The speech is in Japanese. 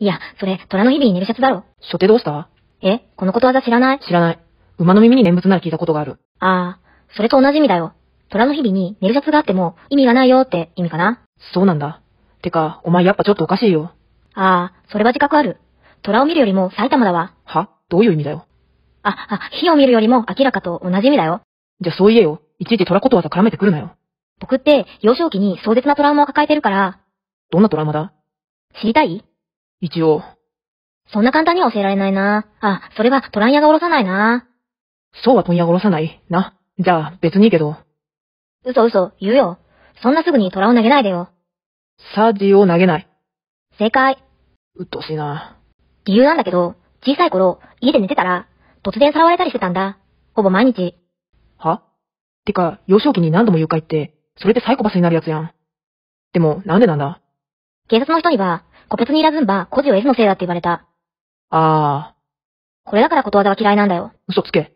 いや、それ、虎の日々寝るシャツだろ。初手どうした?え、このことわざ知らない?知らない。馬の耳に念仏なら聞いたことがある。ああ、それと同じ意味だよ。虎の日々に寝るシャツがあっても意味がないよって意味かな。そうなんだ。てか、お前やっぱちょっとおかしいよ。ああ、それは自覚ある。虎を見るよりも埼玉だわ。は?どういう意味だよ。火を見るよりも明らかと同じ意味だよ。じゃあそう言えよ。いちいち虎ことわざ絡めてくるなよ。僕って幼少期に壮絶なトラウマを抱えてるから。どんなトラウマだ?知りたい?一応。そんな簡単には教えられないな。あ、それはトランヤがおろさないな。そうはトンヤがおろさない。な。じゃあ別にいいけど。嘘、言うよ。そんなすぐに虎を投げないでよ。サジを投げない。正解。うっとうしいな。理由なんだけど、小さい頃、家で寝てたら、突然さらわれたりしてたんだ。ほぼ毎日。は?てか、幼少期に何度も誘拐って、それでサイコパスになるやつやん。でも、なんでなんだ?警察の人には、個別にいらずんば、孤児を得ずのせいだって言われた。ああ。これだからことわざは嫌いなんだよ。嘘つけ。